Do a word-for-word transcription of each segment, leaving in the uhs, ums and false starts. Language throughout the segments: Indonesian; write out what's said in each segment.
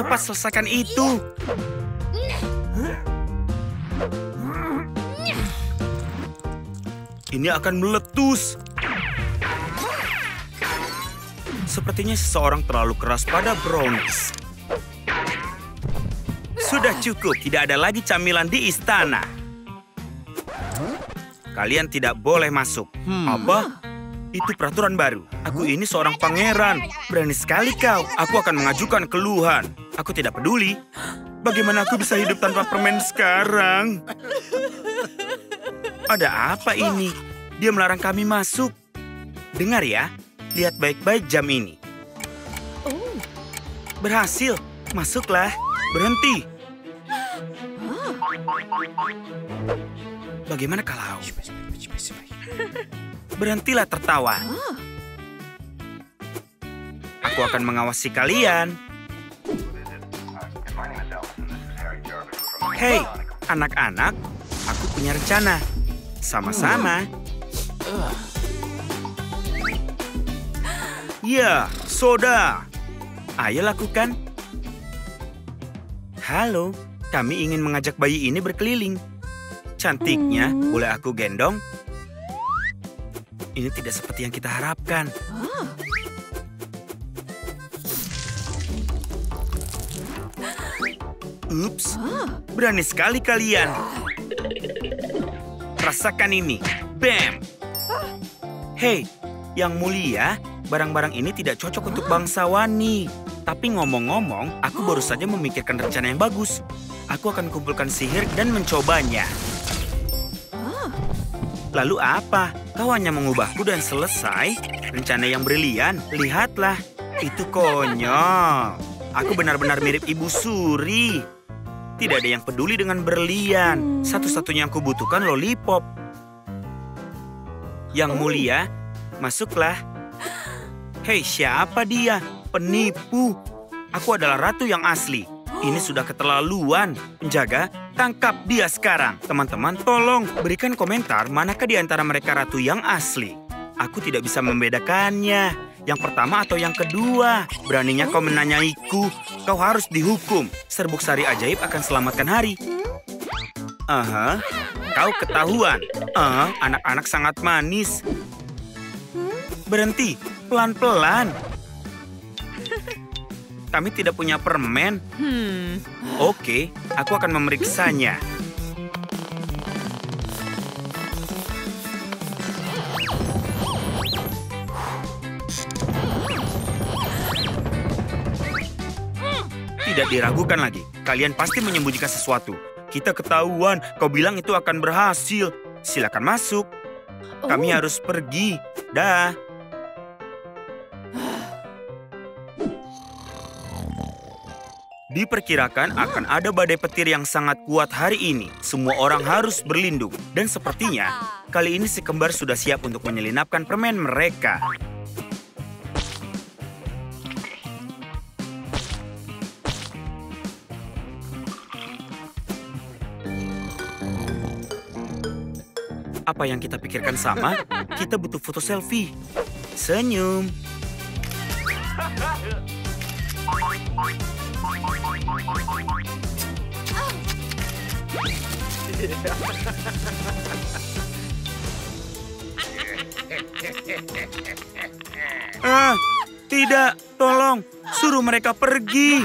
Cepat selesaikan itu. Ini akan meletus. Sepertinya seseorang terlalu keras pada brownies. Sudah cukup, tidak ada lagi camilan di istana. Kalian tidak boleh masuk. Hmm. Apa? Itu peraturan baru. Aku ini seorang pangeran. Berani sekali kau. Aku akan mengajukan keluhan. Aku tidak peduli. Bagaimana aku bisa hidup tanpa permen sekarang? Ada apa ini? Dia melarang kami masuk. Dengar ya. Lihat baik-baik jam ini. Berhasil. Masuklah. Berhenti. Bagaimana kalau... Berhentilah tertawa. Aku akan mengawasi kalian. Hei, anak-anak. Aku punya rencana. Sama-sama. Ya, soda. Ayo lakukan. Halo, kami ingin mengajak bayi ini berkeliling. Cantiknya, hmm. boleh aku gendong? Ini tidak seperti yang kita harapkan. Oh. Ups, oh. berani sekali kalian. Rasakan ini. Bam! Oh. Hei, yang mulia. Barang-barang ini tidak cocok untuk bangsawani. Tapi ngomong-ngomong, aku baru saja memikirkan rencana yang bagus. Aku akan kumpulkan sihir dan mencobanya. Lalu apa? Kau hanya mengubahku dan selesai? Rencana yang brilian. Lihatlah, itu konyol. Aku benar-benar mirip Ibu Suri. Tidak ada yang peduli dengan berlian. Satu-satunya yang kubutuhkan lollipop. Yang mulia, masuklah. Hei, siapa dia? Penipu. Aku adalah ratu yang asli. Ini sudah keterlaluan. Penjaga, tangkap dia sekarang. Teman-teman, tolong berikan komentar manakah di antara mereka ratu yang asli. Aku tidak bisa membedakannya. Yang pertama atau yang kedua. Beraninya kau menanyaiku. Kau harus dihukum. Serbuk sari ajaib akan selamatkan hari. Aha, kau ketahuan. Ah, anak-anak sangat manis. Berhenti. Pelan-pelan. Kami tidak punya permen. Hmm. Oke, aku akan memeriksanya. Tidak diragukan lagi. Kalian pasti menyembunyikan sesuatu. Kita ketahuan. Kau bilang itu akan berhasil. Silakan masuk. Kami oh. harus pergi. Dah. Diperkirakan akan ada badai petir yang sangat kuat hari ini. Semua orang harus berlindung. Dan sepertinya, kali ini si kembar sudah siap untuk menyelinapkan permen mereka. Apa yang kita pikirkan sama? Kita butuh foto selfie. Senyum. Ah, tidak, tolong, suruh mereka pergi.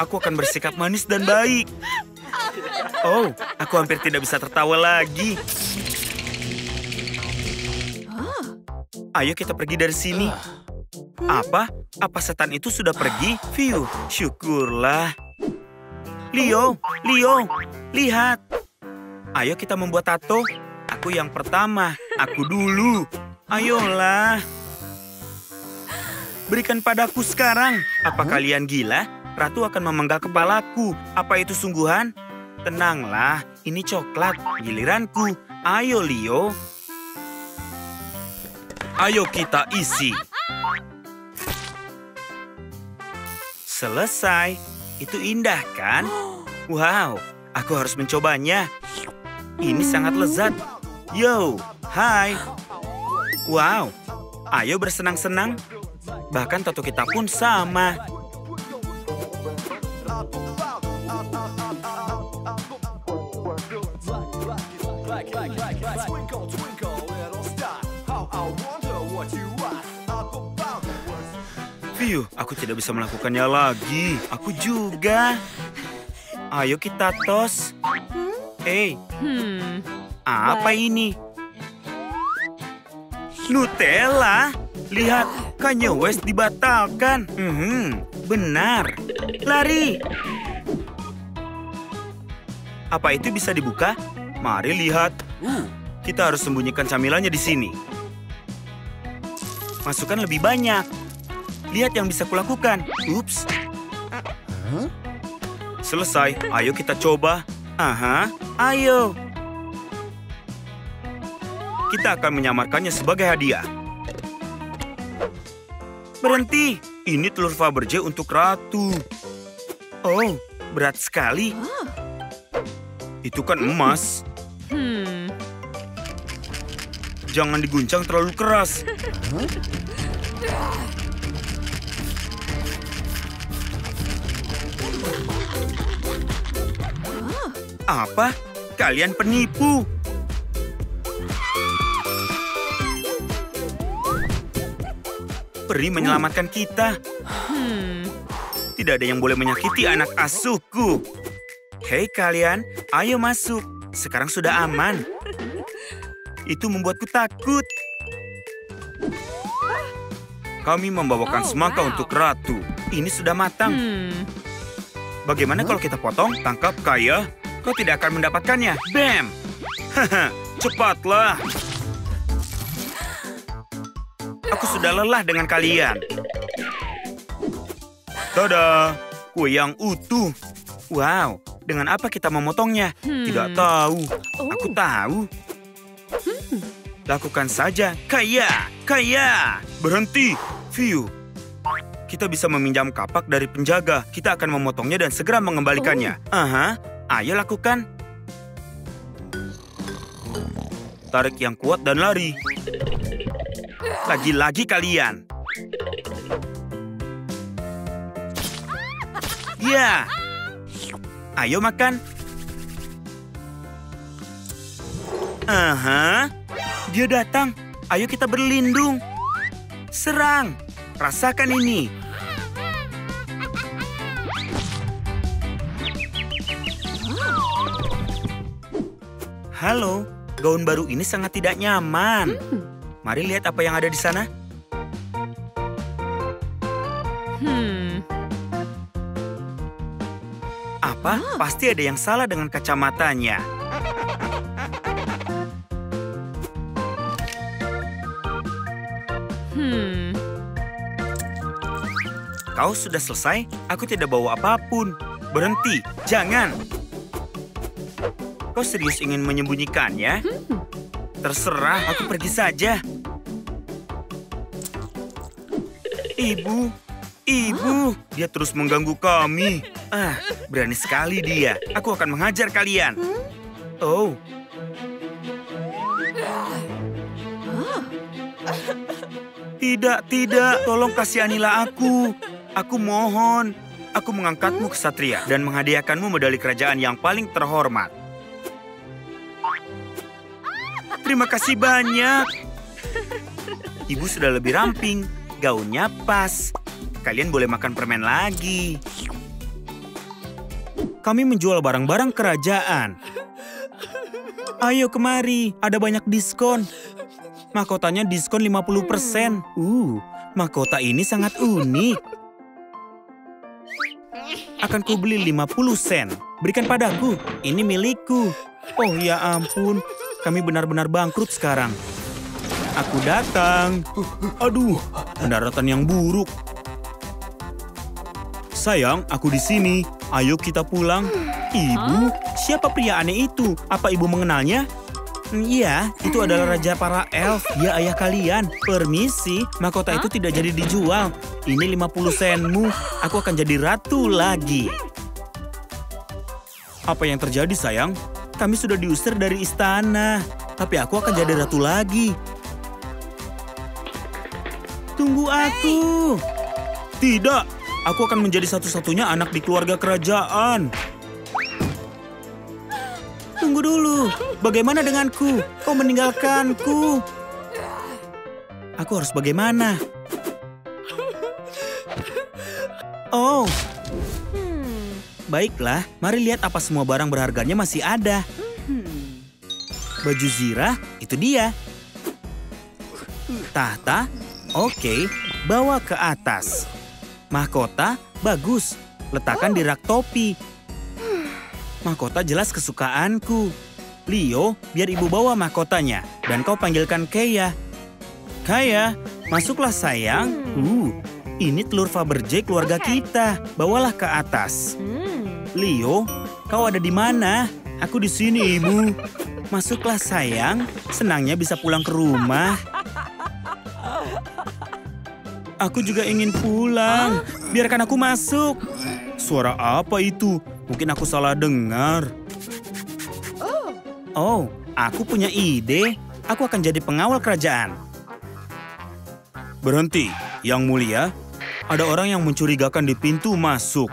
Aku akan bersikap manis dan baik. Oh, aku hampir tidak bisa tertawa lagi. Ayo kita pergi dari sini. Apa? Apa setan itu sudah pergi? Fiuh, syukurlah. Leo, Leo, lihat. Ayo kita membuat tato. Aku yang pertama, aku dulu. Ayolah. Berikan padaku sekarang. Apa kalian gila? Ratu akan memenggal kepalaku. Apa itu sungguhan? Tenanglah, ini coklat. Giliranku. Ayo, Leo. Ayo kita isi. Selesai. Itu indah, kan? Wow, aku harus mencobanya. Ini sangat lezat. Yo, hai. Wow, ayo bersenang-senang. Bahkan tato kita pun sama. Fiu, aku tidak bisa melakukannya lagi. Aku juga. Ayo kita tos. Hey, hmm. apa Bye. ini? Nutella? Lihat, Kanye West dibatalkan. Hmm, benar. Lari. Apa itu bisa dibuka? Mari lihat. Uh, kita harus sembunyikan camilannya di sini. Masukkan lebih banyak. Lihat yang bisa kulakukan. Ups. Selesai. Ayo kita coba. Aha, ayo. Kita akan menyamarkannya sebagai hadiah. Berhenti. Ini telur Fabergé untuk ratu. Oh, berat sekali. Itu kan emas. Jangan diguncang terlalu keras. Apa? Kalian penipu. Peri menyelamatkan kita. Hmm. Tidak ada yang boleh menyakiti anak asuhku. Hei kalian, ayo masuk. Sekarang sudah aman. Itu membuatku takut. Kami membawakan oh, semangka wow. untuk ratu. Ini sudah matang. Hmm. Bagaimana kalau kita potong? Tangkap, Kaya. Kau tidak akan mendapatkannya. Bam! Haha, cepatlah. Aku sudah lelah dengan kalian. Tada! Kue yang utuh. Wow, dengan apa kita memotongnya? Hmm. Tidak tahu. Oh. Aku tahu. Hmm. Lakukan saja. Kaya! Kaya! Berhenti! Fiu! Kita bisa meminjam kapak dari penjaga. Kita akan memotongnya dan segera mengembalikannya. Oh. Aha, ayo lakukan. Tarik yang kuat dan lari. Lagi-lagi kalian. Ya, ayo makan. Aha, dia datang. Ayo kita berlindung. Serang, rasakan ini. Halo, gaun baru ini sangat tidak nyaman. Hmm. Mari lihat apa yang ada di sana. Hmm. Apa? Oh. Pasti ada yang salah dengan kacamatanya. Hmm. Kau sudah selesai? Aku tidak bawa apapun. Berhenti, jangan. Kau serius ingin menyembunyikannya? Hmm. Terserah, aku pergi saja. Ibu, ibu, dia terus mengganggu kami. Ah, berani sekali dia. Aku akan menghajar kalian. Oh. Tidak, tidak. Tolong kasihanilah aku. Aku mohon. Aku mengangkatmu ke satria dan menghadiahkanmu medali kerajaan yang paling terhormat. Terima kasih banyak. Ibu sudah lebih ramping. Gaunnya pas. Kalian boleh makan permen lagi. Kami menjual barang-barang kerajaan. Ayo kemari. Ada banyak diskon. Mahkotanya diskon lima puluh persen. Uh, mahkota ini sangat unik. Akan ku beli lima puluh sen. Berikan padaku. Ini milikku. Oh ya ampun. Kami benar-benar bangkrut sekarang. Aku datang. Aduh, pendaratan yang buruk. Sayang, aku di sini. Ayo kita pulang. Ibu, siapa pria aneh itu? Apa ibu mengenalnya? Iya, itu adalah raja para elf. Ya, ayah kalian. Permisi, mahkota itu tidak jadi dijual. Ini lima puluh senmu. Aku akan jadi ratu lagi. Apa yang terjadi, sayang? Kami sudah diusir dari istana. Tapi aku akan jadi ratu lagi. Tunggu aku. Tidak, aku akan menjadi satu-satunya anak di keluarga kerajaan. Tunggu dulu, bagaimana denganku? Kau meninggalkanku. Aku harus bagaimana? Oh. Baiklah, mari lihat apa semua barang berharganya masih ada. Baju Zira, itu dia. Tahta, oke, okay, bawa ke atas. Mahkota, bagus, letakkan di rak topi. Mahkota jelas kesukaanku. Leo, biar ibu bawa mahkotanya, dan kau panggilkan Kaya. Kaya, masuklah sayang. Uh, ini telur Fabergé keluarga kita, bawalah ke atas. Leo, kau ada di mana? Aku di sini, ibu. Masuklah sayang, senangnya bisa pulang ke rumah. Aku juga ingin pulang, biarkan aku masuk. Suara apa itu? Mungkin aku salah dengar. Oh, aku punya ide. Aku akan jadi pengawal kerajaan. Berhenti, Yang Mulia. Ada orang yang mencurigakan di pintu masuk.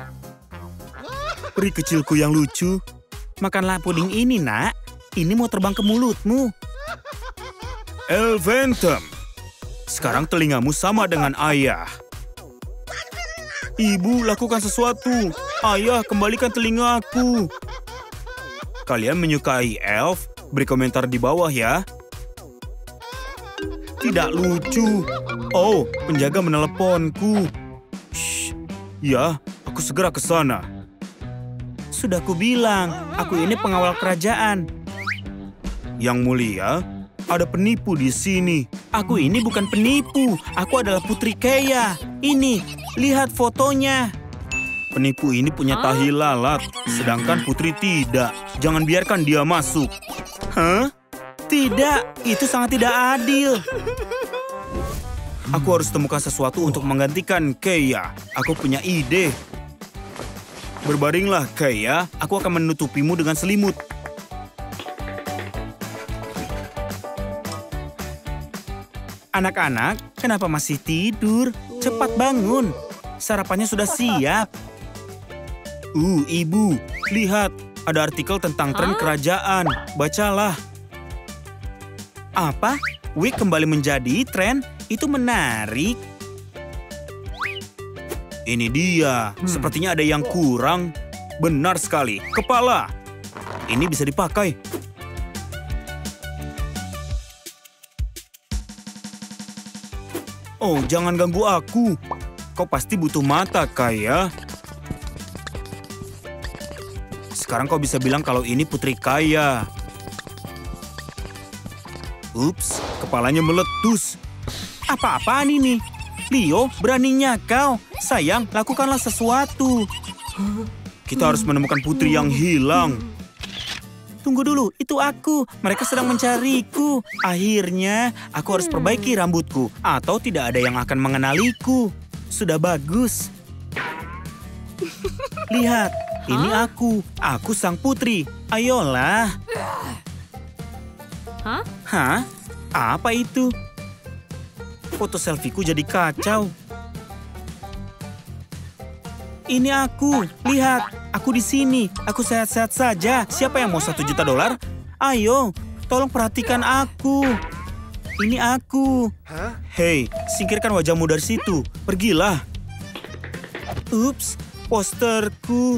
Peri kecilku yang lucu. Makanlah puding ini, nak. Ini mau terbang ke mulutmu. Elventum. Sekarang telingamu sama dengan ayah. Ibu, lakukan sesuatu. Ayah, kembalikan telingaku. Kalian menyukai elf? Beri komentar di bawah ya. Tidak lucu. Oh, penjaga meneleponku. Shh. Ya, aku segera ke sana. Sudah kubilang, aku ini pengawal kerajaan. Yang Mulia, ada penipu di sini. Aku ini bukan penipu. Aku adalah Putri Kea. Ini, lihat fotonya. Penipu ini punya tahi lalat, sedangkan Putri tidak. Jangan biarkan dia masuk. Hah? Tidak, itu sangat tidak adil. Aku harus temukan sesuatu untuk menggantikan Kea. Aku punya ide. Berbaringlah, Kea. Aku akan menutupimu dengan selimut. Anak-anak, kenapa masih tidur? Cepat bangun. Sarapannya sudah siap. Uh, ibu, lihat. Ada artikel tentang tren kerajaan. Bacalah. Apa? Wig kembali menjadi tren? Itu menarik. Ini dia. Sepertinya ada yang kurang. Benar sekali. Kepala. Ini bisa dipakai. Oh, jangan ganggu aku. Kau pasti butuh mata, Kaya. Sekarang kau bisa bilang kalau ini Putri Kaya. Ups, kepalanya meletus. Apa-apaan ini? Leo, beraninya kau. Sayang, lakukanlah sesuatu. Kita harus menemukan putri yang hilang. Tunggu dulu, itu aku. Mereka sedang mencariku. Akhirnya, aku harus perbaiki rambutku. Atau tidak ada yang akan mengenaliku. Sudah bagus. Lihat, ini aku. Aku sang putri. Ayolah. Hah? Apa itu? Foto selfieku jadi kacau. Ini aku. Lihat. Aku di sini. Aku sehat-sehat saja. Siapa yang mau satu juta dolar? Ayo, tolong perhatikan aku. Ini aku. Hei, singkirkan wajahmu dari situ. Pergilah. Ups, posterku.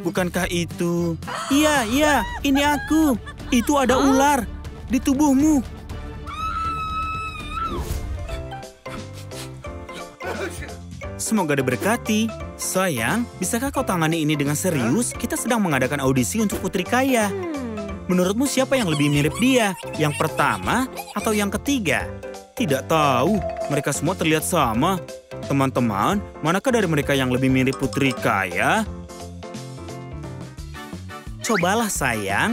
Bukankah itu? Iya, iya, ini aku. Itu ada ular di tubuhmu. Semoga diberkati. Sayang, bisakah kau tangani ini dengan serius? Kita sedang mengadakan audisi untuk Putri Kaya. Menurutmu siapa yang lebih mirip dia? Yang pertama atau yang ketiga? Tidak tahu. Mereka semua terlihat sama. Teman-teman, manakah dari mereka yang lebih mirip Putri Kaya? Cobalah, sayang.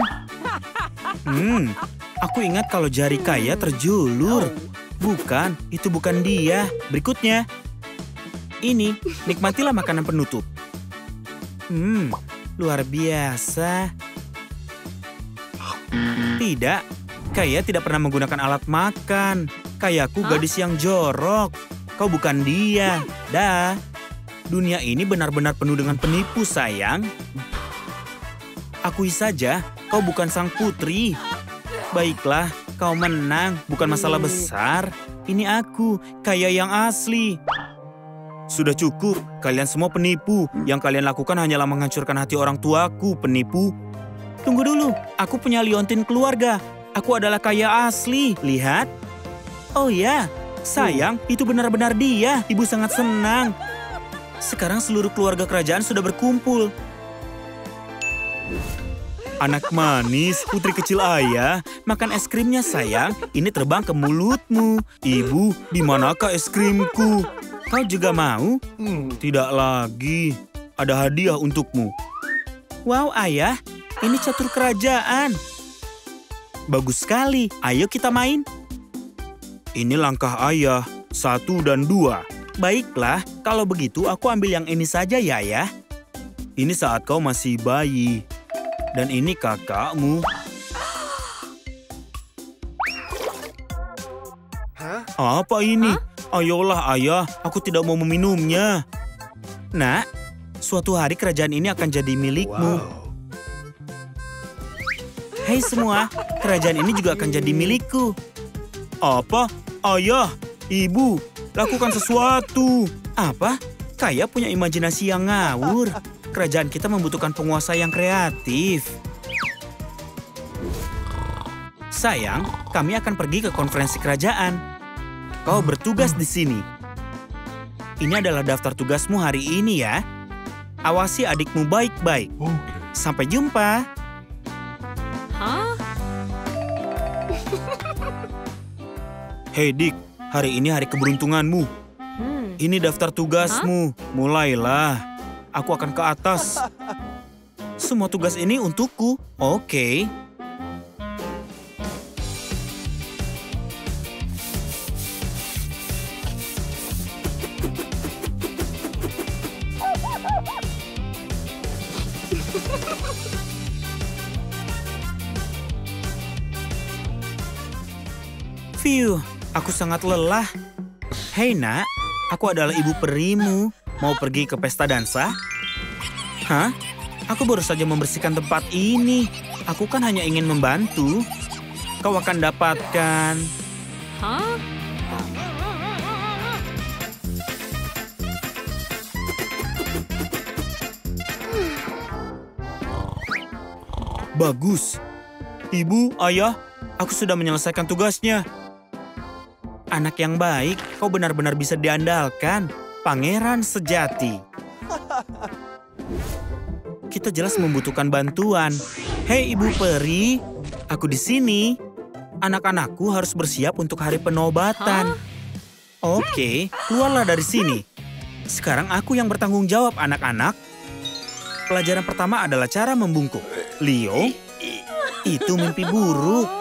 Hmm, aku ingat kalau jari Kaya terjulur. Bukan, itu bukan dia. Berikutnya. Ini, nikmatilah makanan penutup. Hmm, luar biasa. Tidak, Kaya tidak pernah menggunakan alat makan. Kayaku gadis yang jorok. Kau bukan dia. Dah. Dunia ini benar-benar penuh dengan penipu, sayang. Akui saja, kau bukan sang putri. Baiklah, kau menang. Bukan masalah besar. Ini aku, kaya yang asli. Sudah cukup, kalian semua penipu. Yang kalian lakukan hanyalah menghancurkan hati orang tuaku, penipu. Tunggu dulu, aku punya liontin keluarga. Aku adalah kaya asli. Lihat. Oh ya, sayang, itu benar-benar dia. Ibu sangat senang. Sekarang seluruh keluarga kerajaan sudah berkumpul. Anak manis, putri kecil ayah. Makan es krimnya, sayang. Ini terbang ke mulutmu. Ibu, di manakah es krimku? Kau juga mau? Hmm, tidak lagi. Ada hadiah untukmu. Wow, ayah. Ini catur kerajaan. Bagus sekali. Ayo kita main. Ini langkah ayah. Satu dan dua. Baiklah, kalau begitu aku ambil yang ini saja ya, ayah. Ini saat kau masih bayi. Dan ini kakakmu. Hah? Apa ini? Hah? Ayolah ayah, aku tidak mau meminumnya. Nak, suatu hari kerajaan ini akan jadi milikmu. Wow. Hei semua, kerajaan ini juga akan jadi milikku. Apa? Ayah, ibu, lakukan sesuatu. Apa? Kaya punya imajinasi yang ngawur. Kerajaan kita membutuhkan penguasa yang kreatif. Sayang, kami akan pergi ke konferensi kerajaan. Kau bertugas di sini. Ini adalah daftar tugasmu hari ini ya. Awasi adikmu baik-baik. Sampai jumpa. Hah? Hei Dik, hari ini hari keberuntunganmu. Ini daftar tugasmu. Mulailah. Aku akan ke atas. Semua tugas ini untukku. Oke. Okay. Fiuh, aku sangat lelah. Hei nak, aku adalah ibu perimu. Mau pergi ke pesta dansa? Hah? Aku baru saja membersihkan tempat ini. Aku kan hanya ingin membantu. Kau akan dapatkan... Hah? Bagus. Ibu, ayah, aku sudah menyelesaikan tugasnya. Anak yang baik, kau benar-benar bisa diandalkan. Pangeran sejati. Kita jelas membutuhkan bantuan. Hei Ibu Peri, aku di sini. Anak-anakku harus bersiap untuk hari penobatan. Oke, keluarlah dari sini. Sekarang aku yang bertanggung jawab anak-anak. Pelajaran pertama adalah cara membungkuk. Leo, itu mimpi buruk.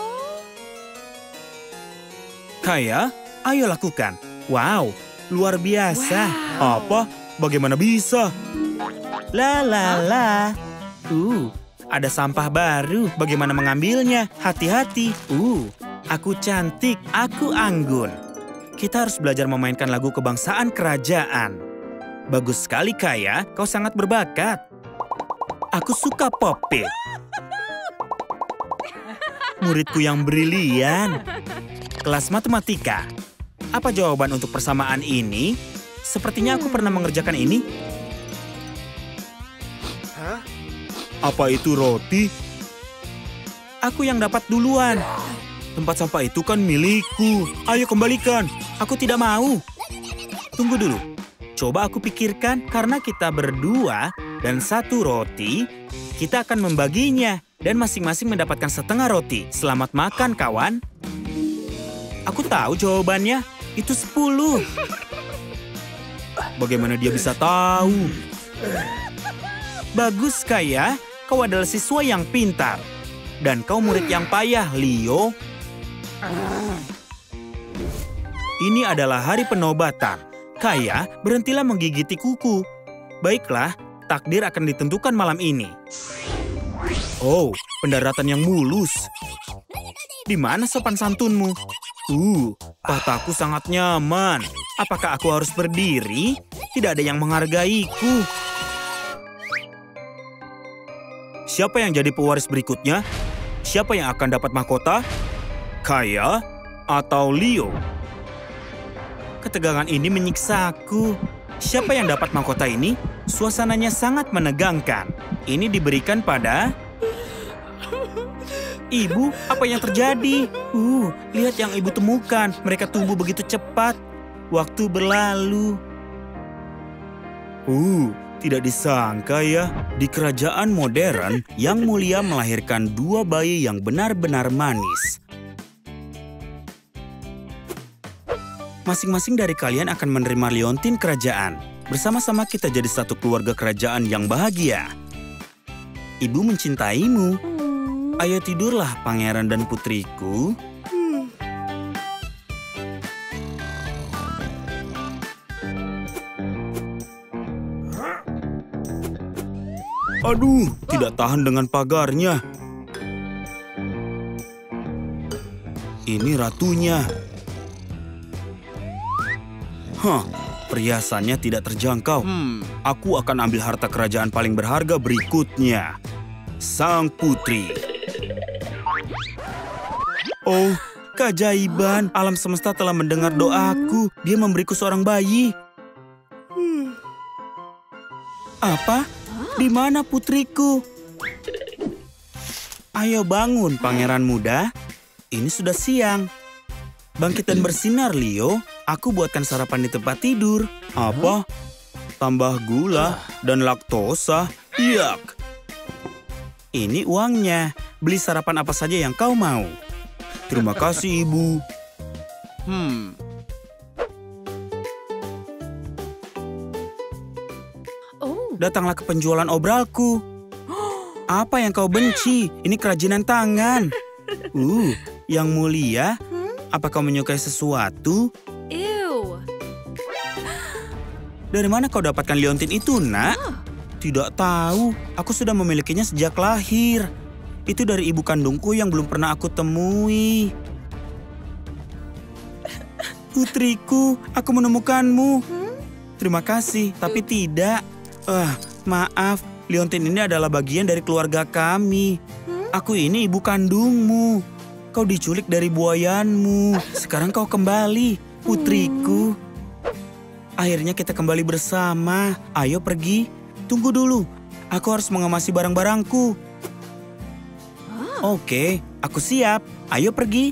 Kaya, ayo lakukan. Wow. Luar biasa. Wow. Apa? Bagaimana bisa? La la la. Uh, ada sampah baru. Bagaimana mengambilnya? Hati-hati. Uh, aku cantik. Aku anggun. Kita harus belajar memainkan lagu kebangsaan kerajaan. Bagus sekali, Kaya. Kau sangat berbakat. Aku suka Popit. Muridku yang brilian. Kelas matematika. Apa jawaban untuk persamaan ini? Sepertinya aku pernah mengerjakan ini. Hah? Apa itu roti? Aku yang dapat duluan. Tempat sampah itu kan milikku. Ayo kembalikan. Aku tidak mau. Tunggu dulu. Coba aku pikirkan, karena kita berdua dan satu roti, kita akan membaginya. Dan masing-masing mendapatkan setengah roti. Selamat makan, kawan. Aku tahu jawabannya. Itu sepuluh. Bagaimana dia bisa tahu? Bagus, Kaya. Kau adalah siswa yang pintar. Dan kau murid yang payah, Leo. Ini adalah hari penobatan. Kaya, berhentilah menggigiti kuku. Baiklah, takdir akan ditentukan malam ini. Oh, pendaratan yang mulus. Di mana sopan santunmu? Uh, tahtaku sangat nyaman. Apakah aku harus berdiri? Tidak ada yang menghargaiku. Siapa yang jadi pewaris berikutnya? Siapa yang akan dapat mahkota? Kaya atau Leo? Ketegangan ini menyiksaku. Siapa yang dapat mahkota ini? Suasananya sangat menegangkan. Ini diberikan pada... Ibu, apa yang terjadi? Uh, lihat yang ibu temukan. Mereka tumbuh begitu cepat. Waktu berlalu. Uh, tidak disangka ya. Di kerajaan modern, Yang Mulia melahirkan dua bayi yang benar-benar manis. Masing-masing dari kalian akan menerima liontin kerajaan. Bersama-sama kita jadi satu keluarga kerajaan yang bahagia. Ibu mencintaimu. Ayo tidurlah, pangeran dan putriku. Aduh, tidak tahan dengan pagarnya. Ini ratunya. Hah, perhiasannya tidak terjangkau. Hmm. Aku akan ambil harta kerajaan paling berharga berikutnya. Sang putri. Oh, keajaiban. Alam semesta telah mendengar doaku. Dia memberiku seorang bayi. Hmm. Apa? Di mana putriku? Ayo bangun, pangeran muda. Ini sudah siang. Bangkit dan bersinar, Leo. Aku buatkan sarapan di tempat tidur. Apa? Tambah gula dan laktosa. Yak. Ini uangnya. Beli sarapan apa saja yang kau mau. Terima kasih, Ibu. Hmm. Datanglah ke penjualan obralku. Apa yang kau benci? Ini kerajinan tangan. Uh, yang mulia, apa kau menyukai sesuatu? Ew. Dari mana kau dapatkan liontin itu, nak? Tidak tahu. Aku sudah memilikinya sejak lahir. Itu dari ibu kandungku yang belum pernah aku temui. Putriku, aku menemukanmu. Terima kasih, tapi tidak. Ah, uh, maaf, liontin ini adalah bagian dari keluarga kami. Aku ini ibu kandungmu. Kau diculik dari buayanmu. Sekarang kau kembali, putriku. Akhirnya kita kembali bersama. Ayo pergi. Tunggu dulu. Aku harus mengemasi barang-barangku. Oke, aku siap. Ayo pergi.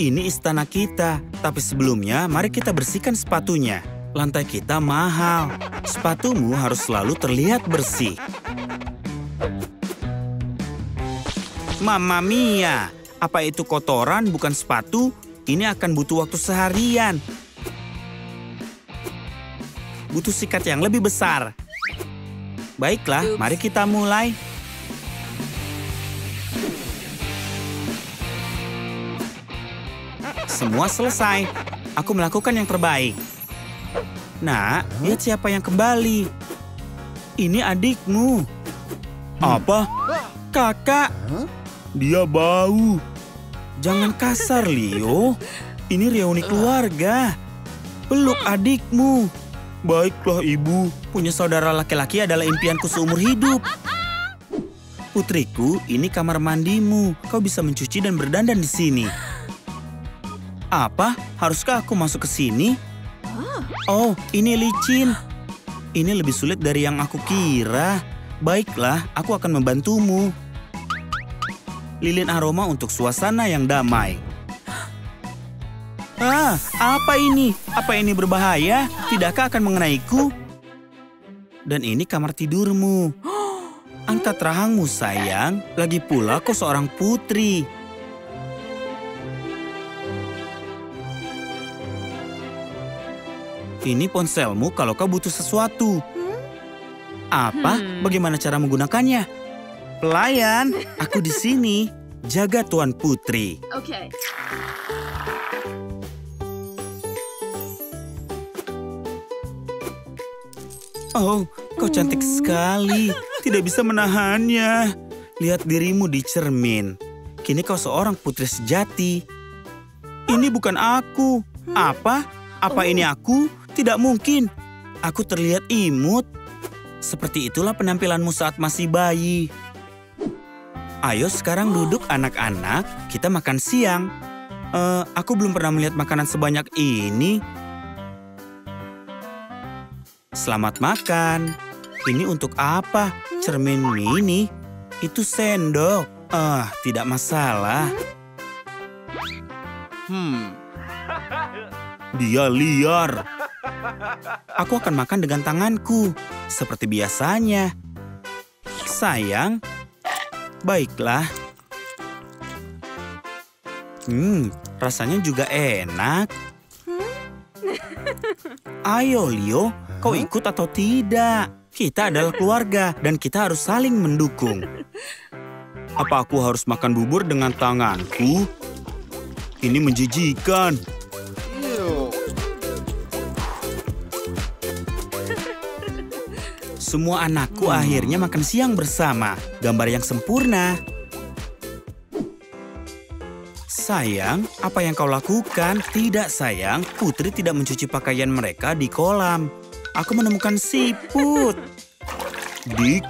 Ini istana kita. Tapi sebelumnya, mari kita bersihkan sepatunya. Lantai kita mahal. Sepatumu harus selalu terlihat bersih. Mamma mia! Apa itu kotoran bukan sepatu? Ini akan butuh waktu seharian. Butuh sikat yang lebih besar. Baiklah, Oops. mari kita mulai. Semua selesai. Aku melakukan yang terbaik. Nah, lihat siapa yang kembali. Ini adikmu. Apa? Kakak. Dia bau. Jangan kasar, Leo. Ini reuni keluarga. Peluk adikmu. Baiklah, Ibu. Punya saudara laki-laki adalah impianku seumur hidup. Putriku, ini kamar mandimu. Kau bisa mencuci dan berdandan di sini. Apa? Haruskah aku masuk ke sini? Oh, ini licin. Ini lebih sulit dari yang aku kira. Baiklah, aku akan membantumu. Lilin aroma untuk suasana yang damai. Ah, apa ini? Apa ini berbahaya? Tidakkah akan mengenaiku? Dan ini kamar tidurmu. Angkat rahangmu, sayang. Lagi pula kau seorang putri. Ini ponselmu kalau kau butuh sesuatu. Apa? Bagaimana cara menggunakannya? Pelayan, aku di sini. Jaga Tuan Putri. Oke. Okay. Oh, kau cantik sekali. Tidak bisa menahannya. Lihat dirimu di cermin. Kini kau seorang putri sejati. Ini bukan aku. Apa? Apa ini aku? Tidak mungkin. Aku terlihat imut. Seperti itulah penampilanmu saat masih bayi. Ayo sekarang duduk anak-anak, kita makan siang. Uh, aku belum pernah melihat makanan sebanyak ini. Selamat makan. Ini untuk apa? Cermin mini. Itu sendok. Ah, uh, tidak masalah. Hmm. Dia liar. Aku akan makan dengan tanganku. Seperti biasanya. Sayang. Baiklah. Hmm, rasanya juga enak. Ayo, Leo. Kau ikut atau tidak? Kita adalah keluarga dan kita harus saling mendukung. Apa aku harus makan bubur dengan tanganku? Ini menjijikan. Semua anakku hmm. akhirnya makan siang bersama. Gambar yang sempurna. Sayang, apa yang kau lakukan? Tidak, sayang. Putri tidak mencuci pakaian mereka di kolam. Aku menemukan siput. Dik,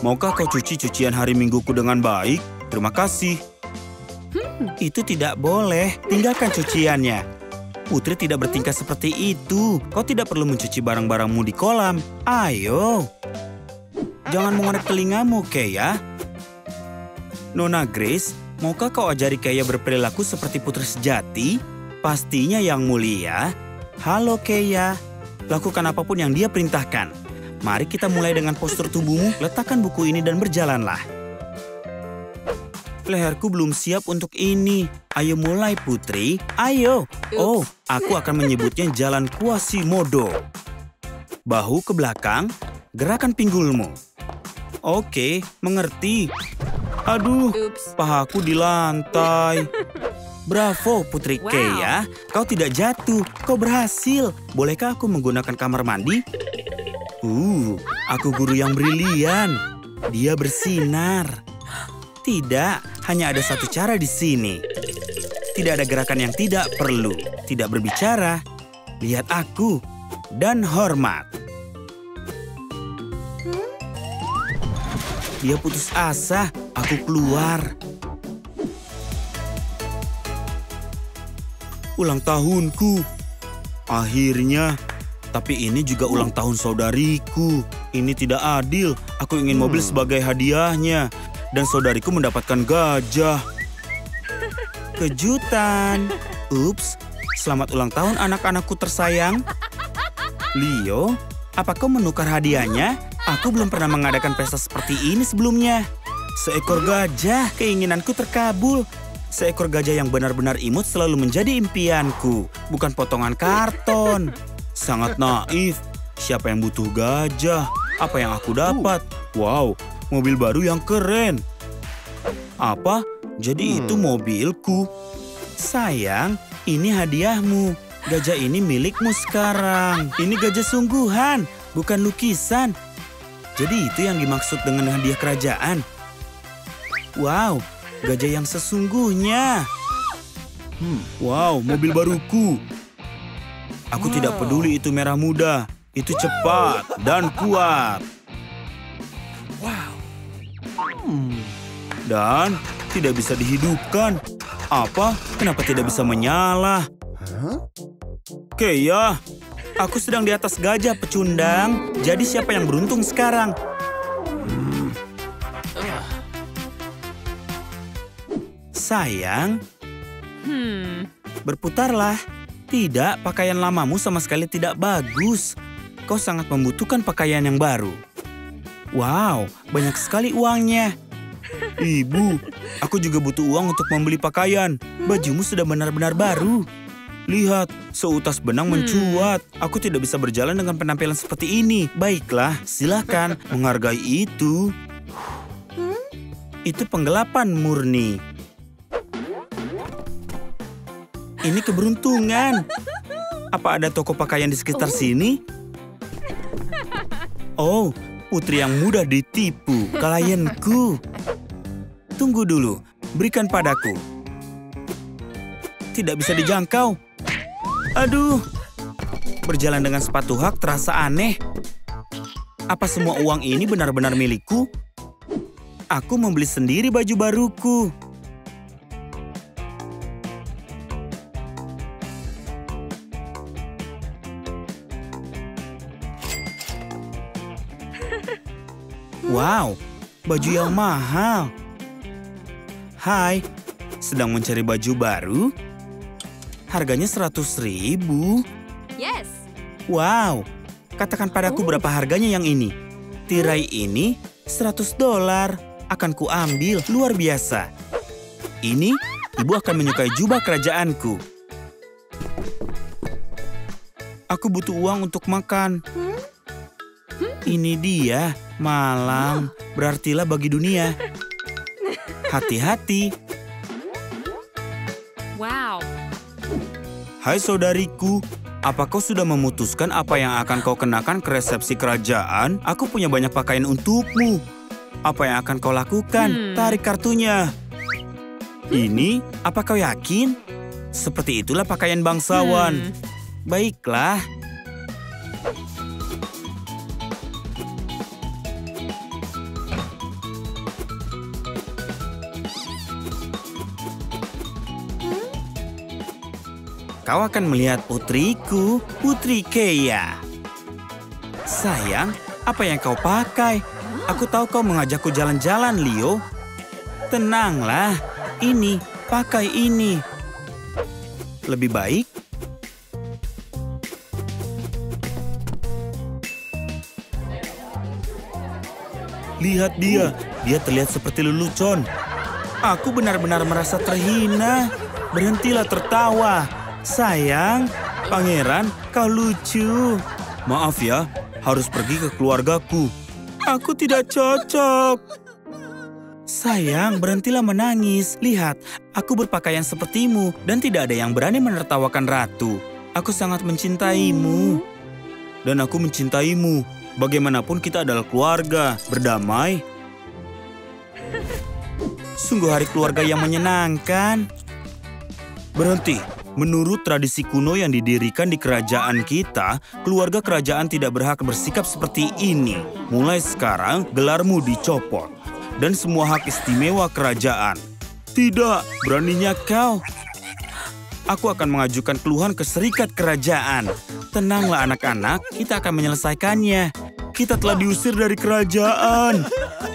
maukah kau cuci cucian hari Mingguku dengan baik? Terima kasih. Hmm. Itu tidak boleh. Tinggalkan cuciannya. Putri tidak bertingkah seperti itu. Kau tidak perlu mencuci barang-barangmu di kolam. Ayo. Jangan mengorek telingamu, Kea. Nona Grace, maukah kau ajari Kea berperilaku seperti putri sejati? Pastinya, Yang Mulia. Halo, Kea. Lakukan apapun yang dia perintahkan. Mari kita mulai dengan postur tubuhmu. Letakkan buku ini dan berjalanlah. Leherku belum siap untuk ini. Ayo mulai, Putri. Ayo. Oh, aku akan menyebutnya jalan Quasimodo. Bahu ke belakang, gerakan pinggulmu. Oke, mengerti. Aduh, pahaku di lantai. Bravo, Putri wow. Kea. Kau tidak jatuh. Kau berhasil. Bolehkah aku menggunakan kamar mandi? Uh, aku guru yang brilian. Dia bersinar. Tidak, hanya ada satu cara di sini. Tidak ada gerakan yang tidak perlu. Tidak berbicara. Lihat aku. Dan hormat. Dia putus asa. Aku keluar. Ulang tahunku. Akhirnya. Tapi ini juga ulang tahun saudariku. Ini tidak adil. Aku ingin mobil sebagai hadiahnya. Dan saudariku mendapatkan gajah. Kejutan. Ups, selamat ulang tahun anak-anakku tersayang. Leo, apa kau menukar hadiahnya? Aku belum pernah mengadakan pesta seperti ini sebelumnya. Seekor gajah, keinginanku terkabul. Seekor gajah yang benar-benar imut selalu menjadi impianku. Bukan potongan karton. Sangat naif. Siapa yang butuh gajah? Apa yang aku dapat? Wow. Mobil baru yang keren. Apa? Jadi hmm. itu mobilku. Sayang, ini hadiahmu. Gajah ini milikmu sekarang. Ini gajah sungguhan, bukan lukisan. Jadi itu yang dimaksud dengan hadiah kerajaan. Wow, gajah yang sesungguhnya. Hmm. Wow, mobil baruku. Aku wow. tidak peduli itu merah muda. Itu cepat dan kuat. Wow. Dan tidak bisa dihidupkan. Apa? Kenapa tidak bisa menyala? Kea, aku sedang di atas gajah pecundang. Jadi siapa yang beruntung sekarang? Hmm. Sayang, hmm. berputarlah. Tidak, pakaian lamamu sama sekali tidak bagus. Kau sangat membutuhkan pakaian yang baru. Wow, banyak sekali uangnya. Ibu, aku juga butuh uang untuk membeli pakaian. Bajumu sudah benar-benar baru. Lihat, seutas benang mencuat. Aku tidak bisa berjalan dengan penampilan seperti ini. Baiklah, silakan menghargai itu. Itu penggelapan murni. Ini keberuntungan. Apa ada toko pakaian di sekitar sini? Oh, putri yang mudah ditipu, klienku. Tunggu dulu, berikan padaku. Tidak bisa dijangkau. Aduh, berjalan dengan sepatu hak terasa aneh. Apa semua uang ini benar-benar milikku? Aku membeli sendiri baju baruku. Wow, baju yang mahal. Hai, sedang mencari baju baru? Harganya seratus ribu. Yes. Wow, katakan padaku berapa harganya yang ini. Tirai ini seratus dolar. Akan kuambil, luar biasa. Ini, ibu akan menyukai jubah kerajaanku. Aku butuh uang untuk makan. Ini dia. Malang, berartilah bagi dunia. Hati-hati. Wow. Hai saudariku, apa kau sudah memutuskan apa yang akan kau kenakan ke resepsi kerajaan? Aku punya banyak pakaian untukmu. Apa yang akan kau lakukan? Hmm. Tarik kartunya. Ini, apa kau yakin? Seperti itulah pakaian bangsawan. Hmm. Baiklah. Kau akan melihat putriku, Putri Kea. Sayang, apa yang kau pakai? Aku tahu kau mengajakku jalan-jalan, Leo. Tenanglah, ini, pakai ini. Lebih baik. Lihat dia, dia terlihat seperti lelucon. Aku benar-benar merasa terhina. Berhentilah tertawa. Sayang, pangeran, kau lucu. Maaf ya, harus pergi ke keluargaku. Aku tidak cocok. Sayang, berhentilah menangis. Lihat, aku berpakaian sepertimu dan tidak ada yang berani menertawakan ratu. Aku sangat mencintaimu. Dan aku mencintaimu. Bagaimanapun kita adalah keluarga, berdamai. Sungguh hari keluarga yang menyenangkan. Berhenti. Menurut tradisi kuno yang didirikan di kerajaan kita, keluarga kerajaan tidak berhak bersikap seperti ini. Mulai sekarang, gelarmu dicopot. Dan semua hak istimewa kerajaan. Tidak, beraninya kau. Aku akan mengajukan keluhan ke serikat kerajaan. Tenanglah anak-anak, kita akan menyelesaikannya. Kita telah diusir dari kerajaan.